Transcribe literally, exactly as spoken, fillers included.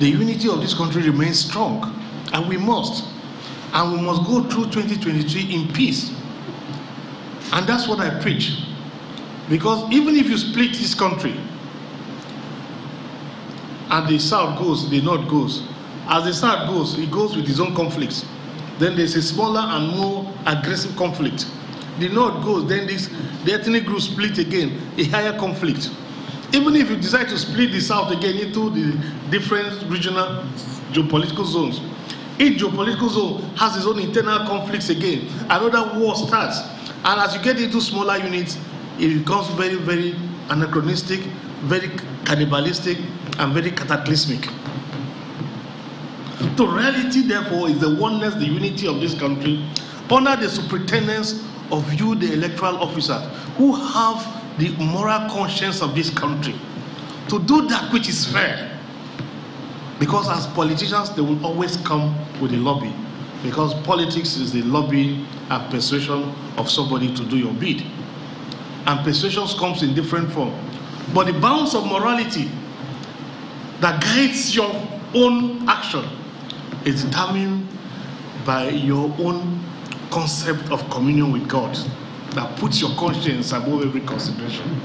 the unity of this country remains strong, and we must. And we must go through twenty twenty-three in peace. And that's what I preach. Because even if you split this country, and the South goes, the North goes, as the South goes, it goes with its own conflicts. Then there's a smaller and more aggressive conflict. The North goes, then this, the ethnic group split again, a higher conflict. Even if you decide to split the South again into the different regional geopolitical zones, each geopolitical zone has its own internal conflicts again. Another war starts. And as you get into smaller units, it becomes very, very anachronistic, very cannibalistic, and very cataclysmic. The reality, therefore, is the oneness, the unity of this country under the superintendence of you, the electoral officers, who have the moral conscience of this country, to do that which is fair. Because as politicians, they will always come with a lobby. Because politics is the lobbying and persuasion of somebody to do your bid. And persuasion comes in different form. But the bounds of morality that guides your own action is determined by your own concept of communion with God that puts your conscience above every consideration.